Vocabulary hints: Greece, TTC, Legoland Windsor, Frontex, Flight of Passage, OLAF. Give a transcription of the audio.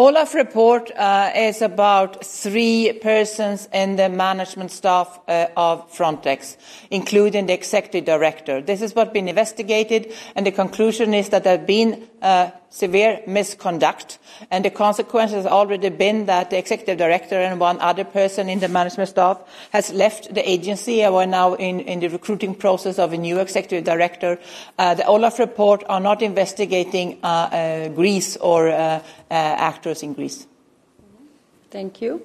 OLAF report is about 3 persons in the management staff of Frontex, including the executive director. This is what's been investigated, and the conclusion is that there have been severe misconduct, and the consequence has already been that the executive director and one other person in the management staff has left the agency, and we're now in the recruiting process of a new executive director. The OLAF report are not investigating Greece or actors in Greece. Thank you.